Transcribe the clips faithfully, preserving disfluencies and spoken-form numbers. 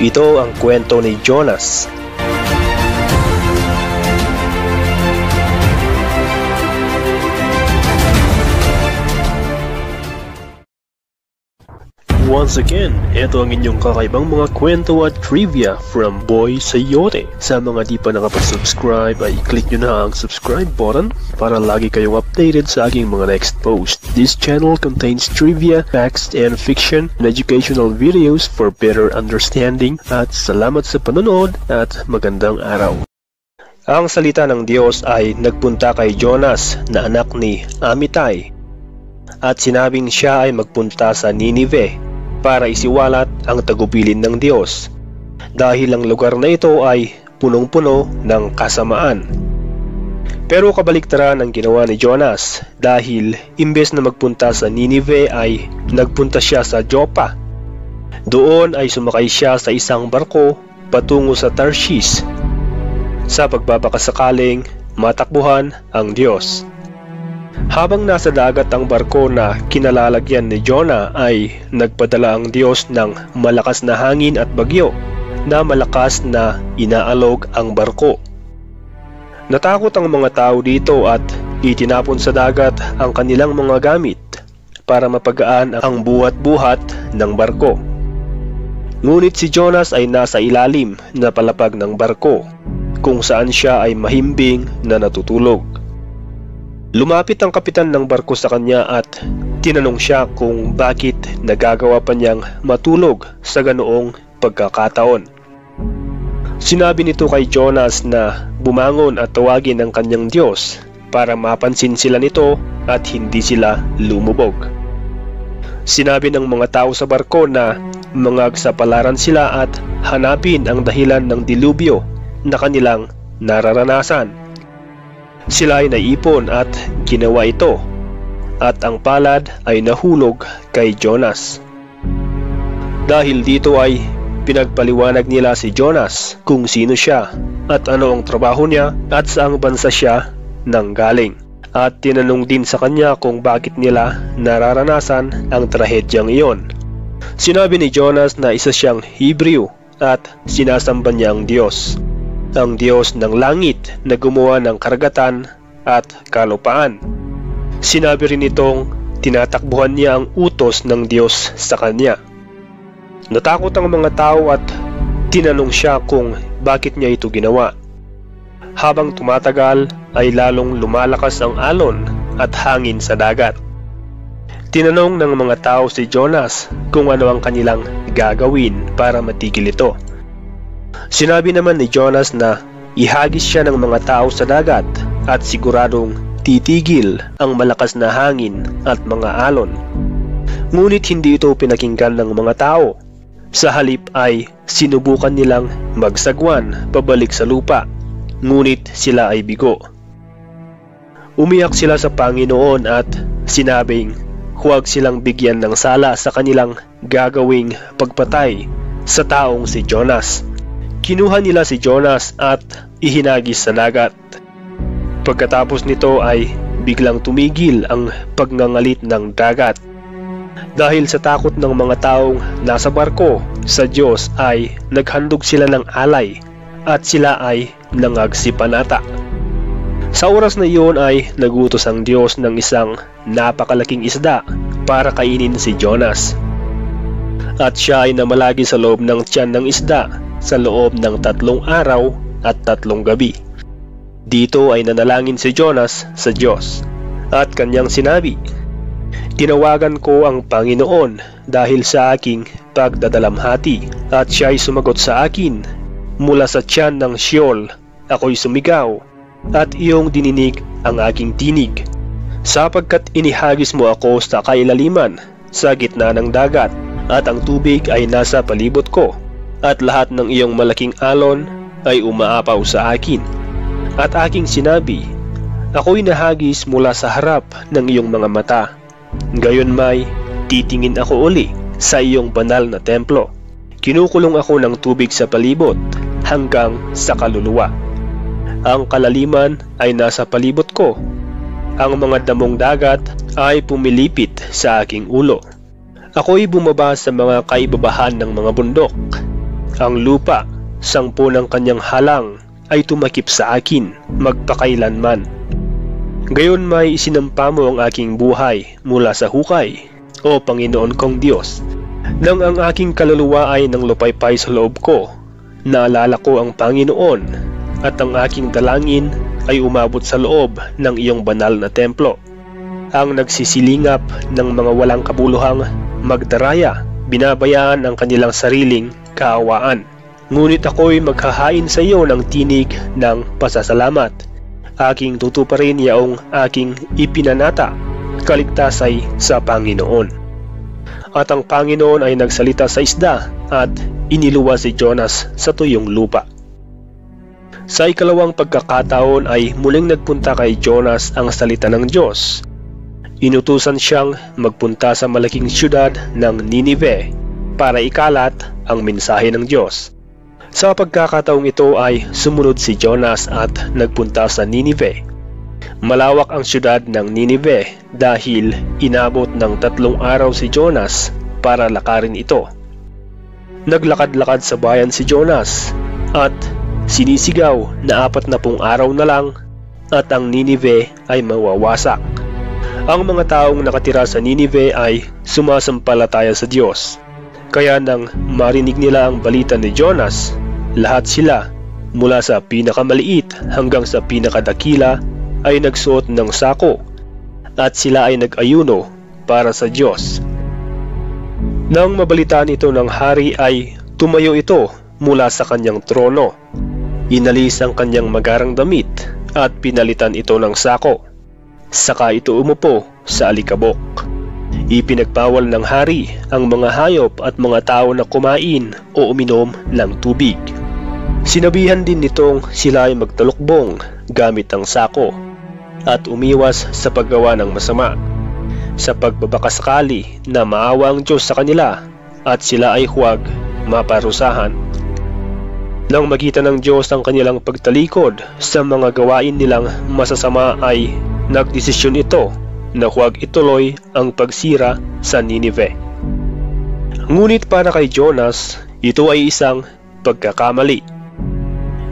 Ito ang kwento ni Jonas. Once again, ito ang inyong kakaibang mga kwento at trivia from Boy Sayote. Sa mga di pa nakapag-subscribe ay click nyo na ang subscribe button para lagi kayong updated sa aking mga next post. This channel contains trivia, facts and fiction, and educational videos for better understanding. At salamat sa panonood at magandang araw. Ang salita ng Diyos ay nagpunta kay Jonas na anak ni Amittai at sinabing siya ay magpunta sa Nineveh para isiwalat ang tagubilin ng Diyos dahil ang lugar na ito ay punong-puno ng kasamaan. Pero kabaliktaran ang ginawa ni Jonas dahil imbes na magpunta sa Nineveh ay nagpunta siya sa Joppa. Doon ay sumakay siya sa isang barko patungo sa Tarshish sa pagbabakasakaling matakbuhan ang Diyos. Habang nasa dagat ang barko na kinalalagyan ni Jonah ay nagpadala ang Diyos ng malakas na hangin at bagyo na malakas na inaalog ang barko. Natakot ang mga tao dito at itinapon sa dagat ang kanilang mga gamit para mapagaan ang buhat-buhat ng barko. Ngunit si Jonas ay nasa ilalim na palapag ng barko kung saan siya ay mahimbing na natutulog. Lumapit ang kapitan ng barko sa kanya at tinanong siya kung bakit nagagawa pa niyang matulog sa ganoong pagkakataon. Sinabi nito kay Jonas na bumangon at tawagin ang kanyang Diyos para mapansin sila nito at hindi sila lumubog. Sinabi ng mga tao sa barko na mangagsapalaran sila at hanapin ang dahilan ng dilubyo na kanilang nararanasan. Sila ay naipon at ginawa ito at ang palad ay nahulog kay Jonas. Dahil dito ay pinagpaliwanag nila si Jonas kung sino siya at ano ang trabaho niya at saang bansa siya nanggaling. At tinanong din sa kanya kung bakit nila nararanasan ang trahedyang iyon. Sinabi ni Jonas na isa siyang Hebrew at sinasamba niya ang Diyos. Ang Diyos ng langit na gumawa ng karagatan at kalupaan. Sinabi rin itong tinatakbuhan niya ang utos ng Diyos sa kanya. Natakot ang mga tao at tinanong siya kung bakit niya ito ginawa. Habang tumatagal ay lalong lumalakas ang alon at hangin sa dagat. Tinanong ng mga tao si Jonas kung ano ang kanilang gagawin para matigil ito. Sinabi naman ni Jonas na ihagis siya ng mga tao sa dagat at siguradong titigil ang malakas na hangin at mga alon. Ngunit hindi ito pinakinggan ng mga tao. Sa halip ay sinubukan nilang magsagwan pabalik sa lupa, ngunit sila ay bigo. Umiyak sila sa Panginoon at sinabing huwag silang bigyan ng sala sa kanilang gagawing pagpatay sa taong si Jonas. Kinuha nila si Jonas at ihinagis sa dagat. Pagkatapos nito ay biglang tumigil ang pagngangalit ng dagat. Dahil sa takot ng mga taong nasa barko sa Diyos ay naghandog sila ng alay at sila ay nangagsipanata. Sa oras na iyon ay nagutos ang Diyos ng isang napakalaking isda para kainin si Jonas. At siya ay namalagi sa loob ng tiyan ng isda sa loob ng tatlong araw at tatlong gabi. Dito ay nanalangin si Jonas sa Diyos at kanyang sinabi, "Tinawagan ko ang Panginoon dahil sa aking pagdadalamhati at siya ay sumagot sa akin mula sa tiyan ng Sheol. Ako'y sumigaw at iyong dininig ang aking tinig sapagkat inihagis mo ako sa kailaliman sa gitna ng dagat at ang tubig ay nasa palibot ko. At lahat ng iyong malaking alon ay umaapaw sa akin. At aking sinabi, ako'y nahagis mula sa harap ng iyong mga mata. Gayon may titingin ako uli sa iyong banal na templo. Kinukulong ako ng tubig sa palibot hanggang sa kaluluwa. Ang kalaliman ay nasa palibot ko. Ang mga damong dagat ay pumilipit sa aking ulo. Ako'y bumaba sa mga kaibabahan ng mga bundok. Ang lupa, sangpo ng kanyang halang, ay tumakip sa akin, magpakailanman. Gayon may isinampa mo ang aking buhay mula sa hukay, o Panginoon kong Diyos. Nang ang aking kaluluwa ay nang lupaypay sa loob ko, naalala ko ang Panginoon, at ang aking dalangin ay umabot sa loob ng iyong banal na templo. Ang nagsisilingap ng mga walang kabuluhang magdaraya, binabayaan ang kanilang sariling kaawaan. Ngunit ako'y maghahain sa iyo ng tinig ng pasasalamat. Aking tutuparin yaong aking ipinanata, kaligtas ay sa Panginoon. At ang Panginoon ay nagsalita sa isda at iniluwa si Jonas sa tuyong lupa. Sa ikalawang pagkakataon ay muling nagpunta kay Jonas ang salita ng Diyos. Inutusan siyang magpunta sa malaking syudad ng Nineveh para ikalat ang mensahe ng Diyos. Sa pagkakataong ito ay sumunod si Jonas at nagpunta sa Nineveh. Malawak ang syudad ng Nineveh dahil inabot ng tatlong araw si Jonas para lakarin ito. Naglakad-lakad sa bayan si Jonas at sinisigaw na apat na pung araw na lang at ang Nineveh ay mawawasak. Ang mga taong nakatira sa Nineveh ay sumasampalataya sa Diyos. Kaya nang marinig nila ang balita ni Jonas, lahat sila mula sa pinakamaliit hanggang sa pinakadakila ay nagsuot ng sako at sila ay nag-ayuno para sa Diyos. Nang mabalitaan ito ng hari ay tumayo ito mula sa kanyang trono. Inalis ang kanyang magarang damit at pinalitan ito ng sako. Saka ito umupo sa alikabok. Ipinagbawal ng hari ang mga hayop at mga tao na kumain o uminom ng tubig. Sinabihan din nitong sila ay magtalukbong gamit ang sako at umiwas sa paggawa ng masama, sa pagbabakasakali na maawa ang Diyos sa kanila at sila ay huwag maparusahan. Nang makita ng Diyos ang kanilang pagtalikod sa mga gawain nilang masasama ay nagdesisyon ito na huwag ituloy ang pagsira sa Nineveh. Ngunit para kay Jonas, ito ay isang pagkakamali.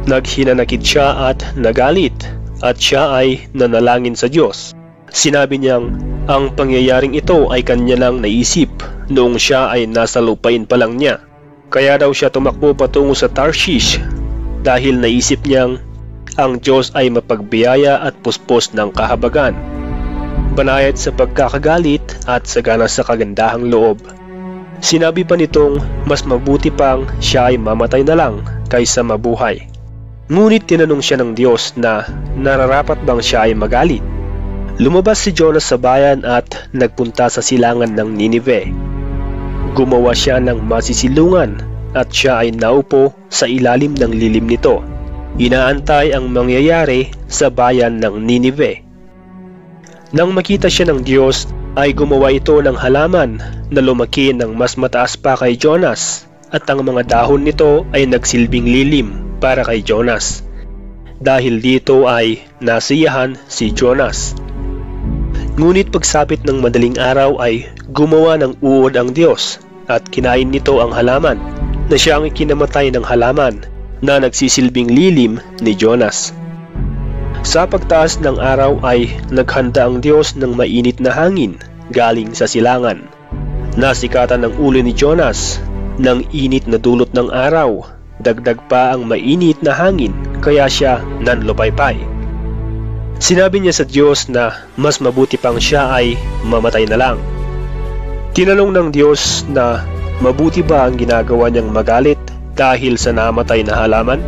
Naghinanakit siya at nagalit at siya ay nanalangin sa Diyos. Sinabi niyang ang pangyayaring ito ay kanya lang naisip noong siya ay nasa lupain pa lang niya. Kaya daw siya tumakbo patungo sa Tarshish dahil naisip niyang ang Diyos ay mapagbiyaya at puspos ng kahabagan, banayad sa pagkakagalit at sagana sa kagandahang loob. Sinabi pa nitong mas mabuti pang siya ay mamatay na lang kaysa mabuhay. Ngunit tinanong siya ng Diyos na nararapat bang siya ay magalit. Lumabas si Jonas sa bayan at nagpunta sa silangan ng Nineveh. Gumawa siya ng masisilungan at siya ay naupo sa ilalim ng lilim nito. Inaantay ang mangyayari sa bayan ng Nineveh. Nang makita siya ng Diyos ay gumawa ito ng halaman na lumaki ng mas mataas pa kay Jonas at ang mga dahon nito ay nagsilbing lilim para kay Jonas. Dahil dito ay nasiyahan si Jonas. Ngunit pagsapit ng madaling araw ay gumawa ng uod ang Diyos at kinain nito ang halaman na siya ang ikinamatay ng halaman na nagsisilbing lilim ni Jonas. Sa pagtaas ng araw ay naghanda ang Diyos ng mainit na hangin galing sa silangan. Nasikatan ng ulo ni Jonas ng init na dulot ng araw, dagdag pa ang mainit na hangin kaya siya nanlupaypay. Sinabi niya sa Diyos na mas mabuti pang siya ay mamatay na lang. Tinanong ng Diyos na mabuti ba ang ginagawa niyang magalit dahil sa namatay na halaman?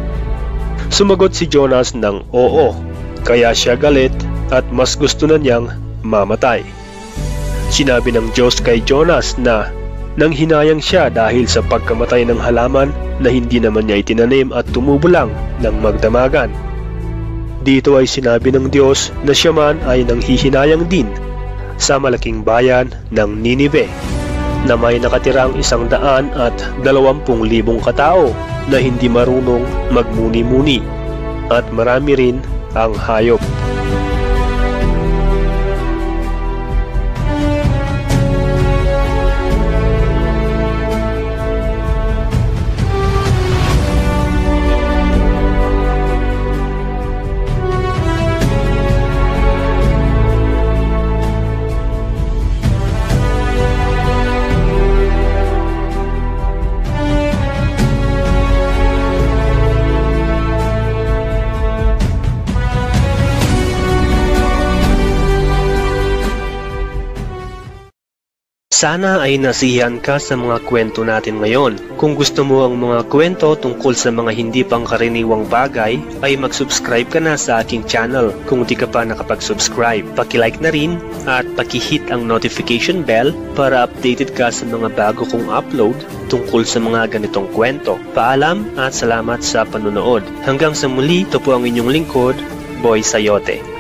Sumagot si Jonas ng oo, kaya siya galit at mas gusto na niyang mamatay. Sinabi ng Diyos kay Jonas na nanghinayang siya dahil sa pagkamatay ng halaman na hindi naman niya itinanim at tumubo lang ng magdamagan. Dito ay sinabi ng Diyos na siya man ay nanghihinayang din sa malaking bayan ng Nineveh, na may nakatirang isang daan at dalawampung libong katao na hindi marunong magmuni-muni at marami rin ang hayop. Sana ay nasiyahan ka sa mga kwento natin ngayon. Kung gusto mo ang mga kwento tungkol sa mga hindi pangkaraniwang bagay, ay mag-subscribe ka na sa aking channel. Kung di ka pa nakapag-subscribe, paki-like na rin at paki-hit ang notification bell para updated ka sa mga bago kong upload tungkol sa mga ganitong kwento. Paalam at salamat sa panonood. Hanggang sa muli, ito po ang inyong lingkod, Boy Sayote.